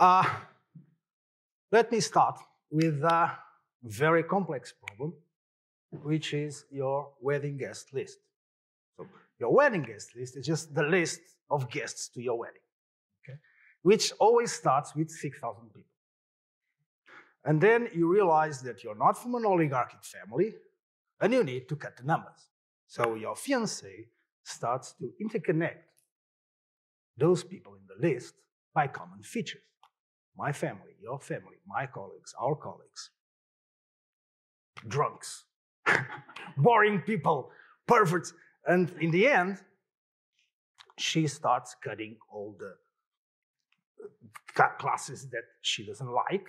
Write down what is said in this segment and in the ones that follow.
Let me start with a very complex problem, which is your wedding guest list. So your wedding guest list is just the list of guests to your wedding, okay? Which always starts with 6,000 people. And then you realize that you're not from an oligarchic family, and you need to cut the numbers. So your fiancé starts to interconnect those people in the list by common features. My family, your family, my colleagues, our colleagues. Drunks, boring people, perverts. And in the end, she starts cutting all the classes that she doesn't like.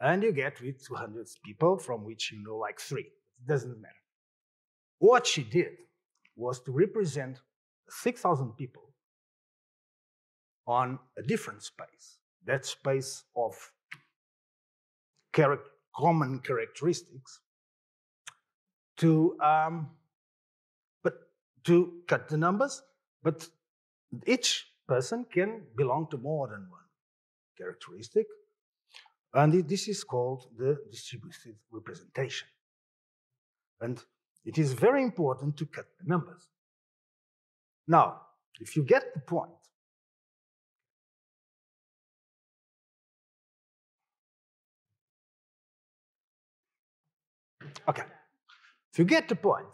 And you get with 200 people from which you know like 3. It doesn't matter. What she did was to represent 6,000 people on a different space, that space of common characteristics, to cut the numbers, but each person can belong to more than one characteristic, and this is called the distributive representation. And it is very important to cut the numbers. Now, if you get the point, okay, if you get the point,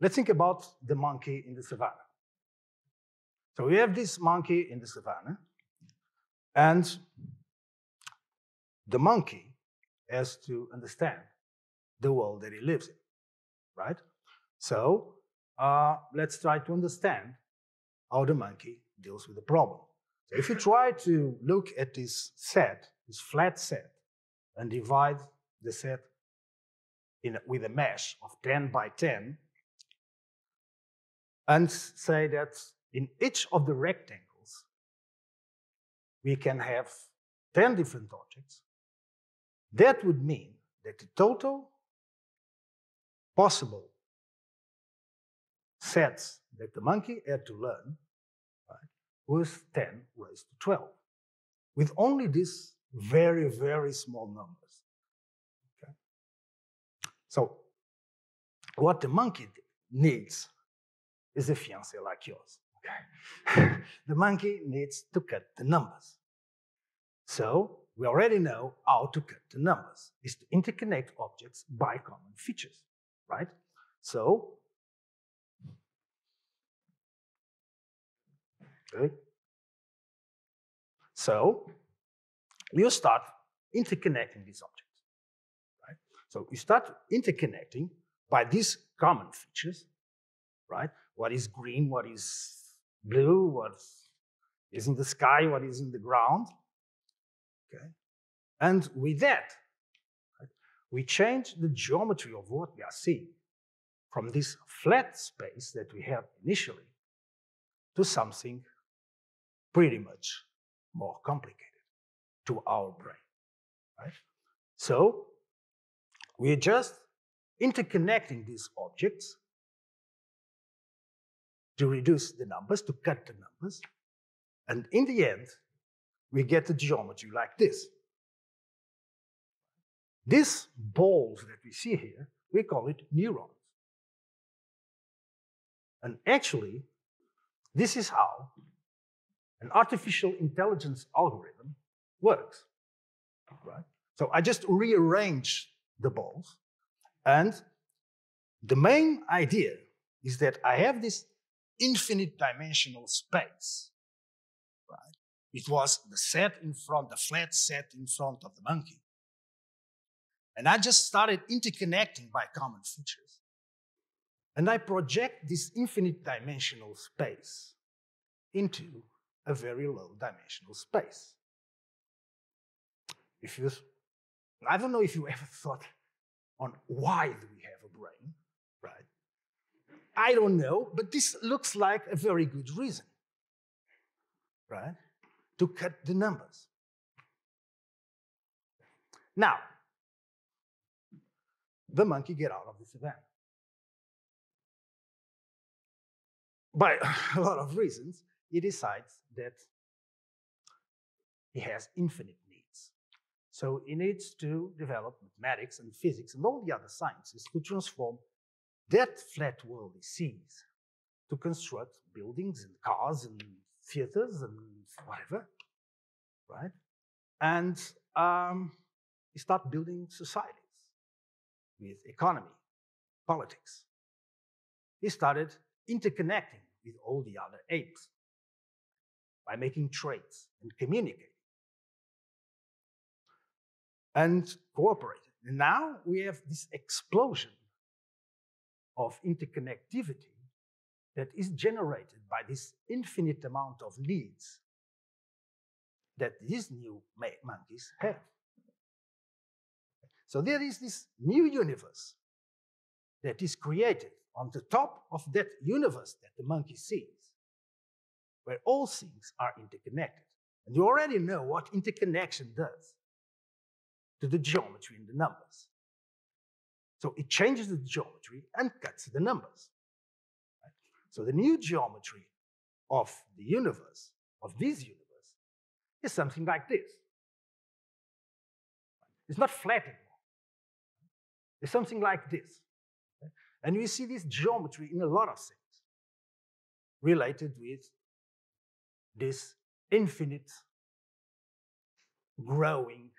let's think about the monkey in the savannah. So we have this monkey in the savannah, and the monkey has to understand the world that he lives in, right? So let's try to understand how the monkey deals with the problem. So if you try to look at this set, this flat set, and divide the set with a mesh of 10 by 10, and say that in each of the rectangles, we can have 10 different objects, that would mean that the total possible sets that the monkey had to learn, right, was 10 raised to 12, with only these very, very small numbers. So what the monkey needs is a fiancé like yours, okay? The monkey needs to cut the numbers. So we already know how to cut the numbers, is to interconnect objects by common features, right? So, okay. So you start interconnecting these objects. So you start interconnecting by these common features, right? What is green, what is blue, what is in the sky, what is in the ground, okay? And with that, right, we change the geometry of what we are seeing from this flat space that we had initially to something pretty much more complicated to our brain, right? So we're just interconnecting these objects to reduce the numbers, to cut the numbers. And in the end, we get a geometry like this. These balls that we see here, we call it neurons. And actually, this is how an artificial intelligence algorithm works, right? So I just rearrange the balls, and the main idea is that I have this infinite dimensional space, right? It was the set in front, the flat set in front of the monkey, and I just started interconnecting by common features, and I project this infinite dimensional space into a very low dimensional space. If you, I don't know if you ever thought on why do we have a brain, right? I don't know, but this looks like a very good reason, right? To cut the numbers. Now, the monkey get out of the savannah by a lot of reasons. He decides that It has infinite needs. So it needs to develop mathematics and physics and all the other sciences to transform that flat world it sees, to construct buildings and cars and theaters and whatever, right? And start building societies with economy, politics. He started interconnecting with all the other apes by making trades and communicating and cooperating. And now we have this explosion of interconnectivity that is generated by this infinite amount of needs that these new monkeys have. So there is this new universe that is created on the top of that universe that the monkey sees, where all things are interconnected. And you already know what interconnection does to the geometry and the numbers. So it changes the geometry and cuts the numbers. Right? So the new geometry of the universe, of this universe, is something like this. It's not flat anymore. It's something like this. And we see this geometry in a lot of things related with this infinite growing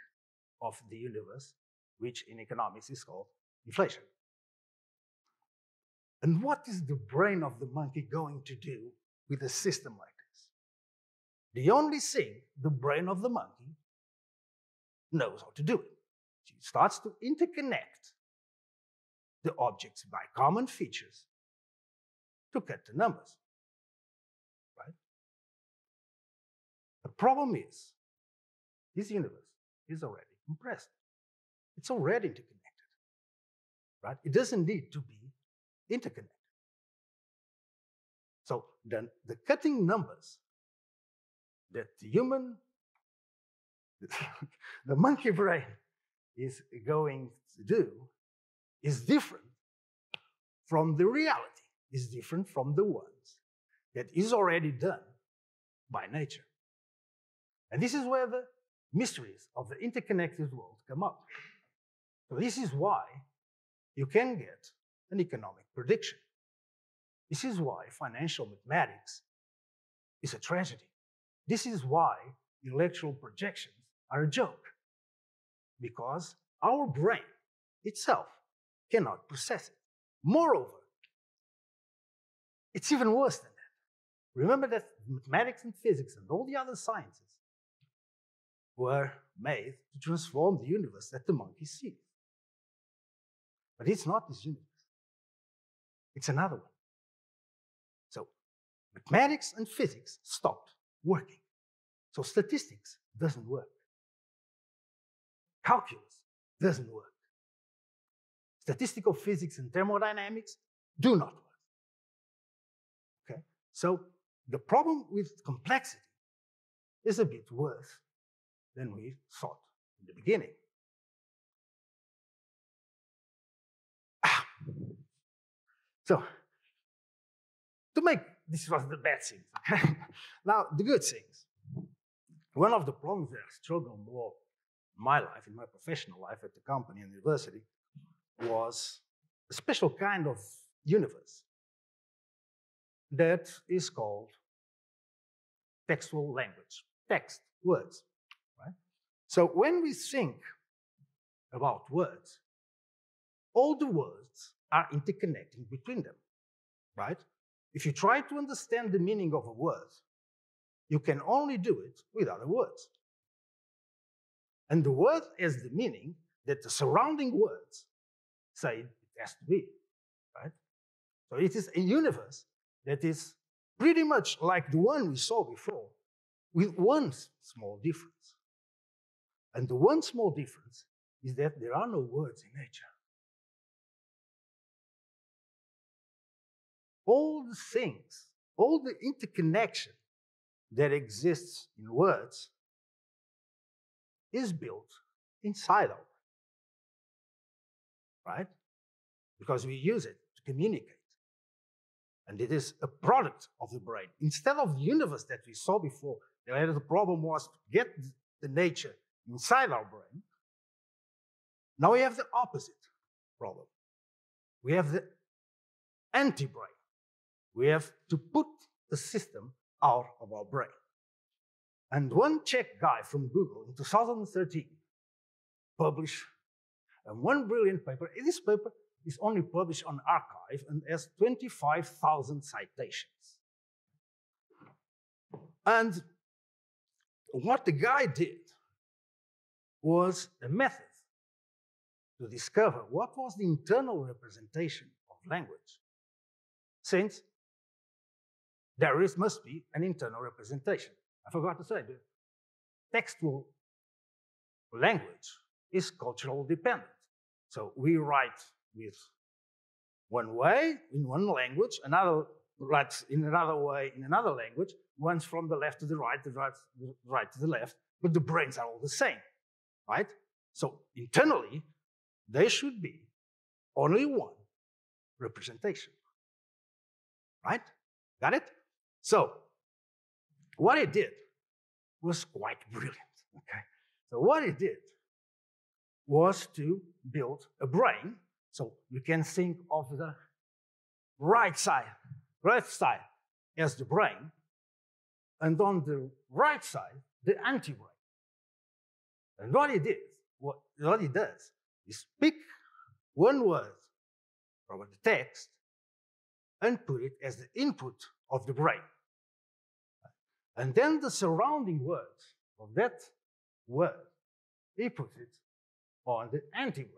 of the universe, which in economics is called inflation. And what is the brain of the monkey going to do with a system like this? The only thing the brain of the monkey knows how to do it. It starts to interconnect the objects by common features to cut the numbers, right? The problem is, this universe is already compressed. It's already interconnected, right? It doesn't need to be interconnected. So then the cutting numbers that the human, the monkey brain is going to do is different from the reality, is different from the ones that is already done by nature. And this is where the mysteries of the interconnected world come up. So this is why you can get an economic prediction. This is why financial mathematics is a tragedy. This is why intellectual projections are a joke, because our brain itself cannot process it. Moreover, it's even worse than that. Remember that mathematics and physics and all the other sciences were made to transform the universe that the monkey sees. But it's not this universe. It's another one. So mathematics and physics stopped working. So statistics doesn't work. Calculus doesn't work. Statistical physics and thermodynamics do not work, okay? So the problem with complexity is a bit worse than we thought in the beginning. So to make, this was the bad things, okay? Now the good things. One of the problems that I struggled more in my life, in my professional life at the company and university, was a special kind of universe that is called textual language, text, words, right? So when we think about words, all the words are interconnecting between them, right? If you try to understand the meaning of a word, you can only do it with other words. And the word has the meaning that the surrounding words say it has to be, right? So it is a universe that is pretty much like the one we saw before, with one small difference. And the one small difference is that there are no words in nature. All the things, all the interconnection that exists in words is built inside of, right? Because we use it to communicate. And it is a product of the brain. Instead of the universe that we saw before, the problem was to get the nature inside our brain. Now we have the opposite problem. We have the anti-brain. We have to put the system out of our brain. And one Czech guy from Google in 2013 published one brilliant paper. This paper is only published on arXiv and has 25,000 citations. And what the guy did was a method to discover what was the internal representation of language, since there must be an internal representation. I forgot to say, the textual language is culturally dependent. So we write with one way in one language, another writes in another way in another language, one's from the left to the right to the left, but the brains are all the same, right? So internally, there should be only one representation, right? Got it? So what it did was quite brilliant, okay? So what it did was to build a brain. So you can think of the right side as the brain, and on the right side, the anti-brain. And what it did, what it does, is pick one word from the text and put it as the input of the brain. And then the surrounding words of that word, he put it on the anti-brain.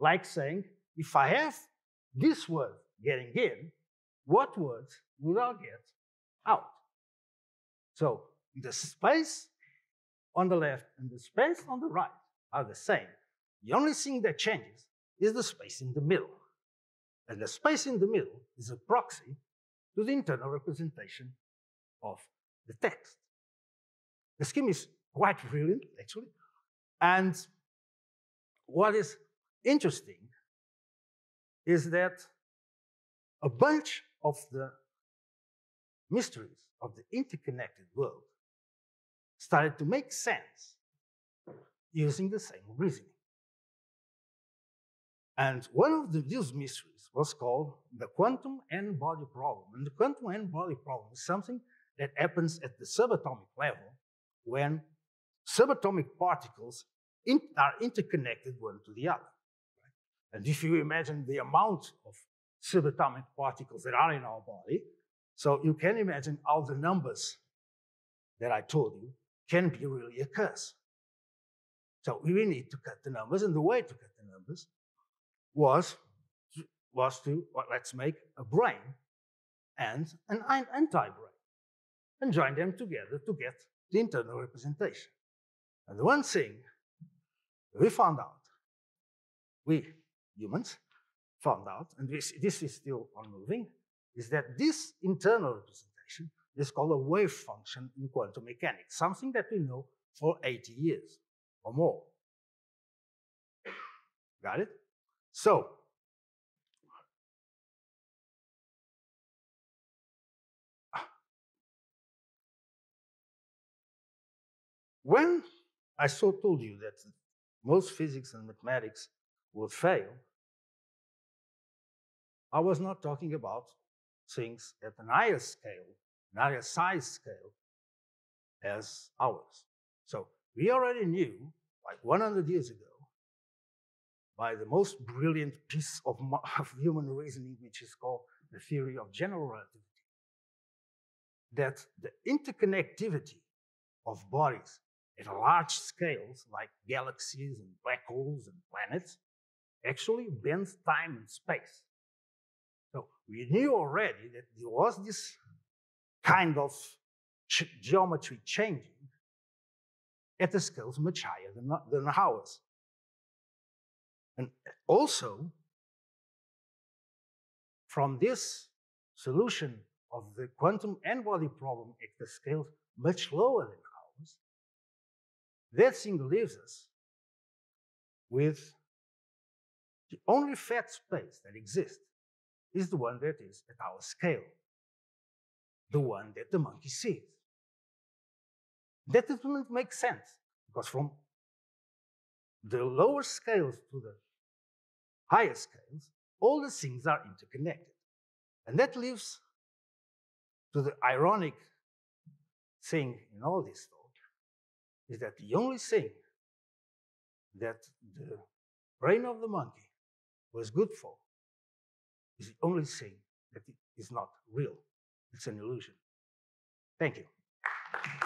Like saying, if I have this word getting in, what words will I get out? So the space on the left and the space on the right are the same. The only thing that changes is the space in the middle. And the space in the middle is a proxy to the internal representation of the text. The scheme is quite brilliant, actually. And what is interesting is that a bunch of the mysteries of the interconnected world started to make sense using the same reasoning. And one of these mysteries was called the quantum n-body problem. And the quantum n-body problem is something that happens at the subatomic level when subatomic particles are interconnected one to the other. Right? And if you imagine the amount of subatomic particles that are in our body, so you can imagine how the numbers that I told you can be really a curse. So we need to cut the numbers, and the way to cut the numbers was to let's make a brain and an anti-brain and join them together to get the internal representation. And the one thing we found out, we humans found out, and this is still ongoing, is that this internal representation is called a wave function in quantum mechanics, something that we know for 80 years or more. Got it? So, when I told you that most physics and mathematics would fail, I was not talking about things at an higher scale, an higher size scale as ours. So we already knew, like 100 years ago, by the most brilliant piece of human reasoning, which is called the theory of general relativity, that the interconnectivity of bodies at large scales, like galaxies and black holes and planets, actually bends time and space. So we knew already that there was this kind of geometry changing at the scales much higher than ours. And also, from this solution of the quantum n-body problem at the scales much lower than ours, that thing leaves us with the only fat space that exists is the one that is at our scale, the one that the monkey sees. That doesn't make sense, because from the lower scales to the higher scales, all the things are interconnected. And that leads to the ironic thing in all this talk, is that the only thing that the brain of the monkey was good for is the only thing that it is not real. It's an illusion. Thank you.